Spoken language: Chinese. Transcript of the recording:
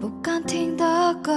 不甘停的歌。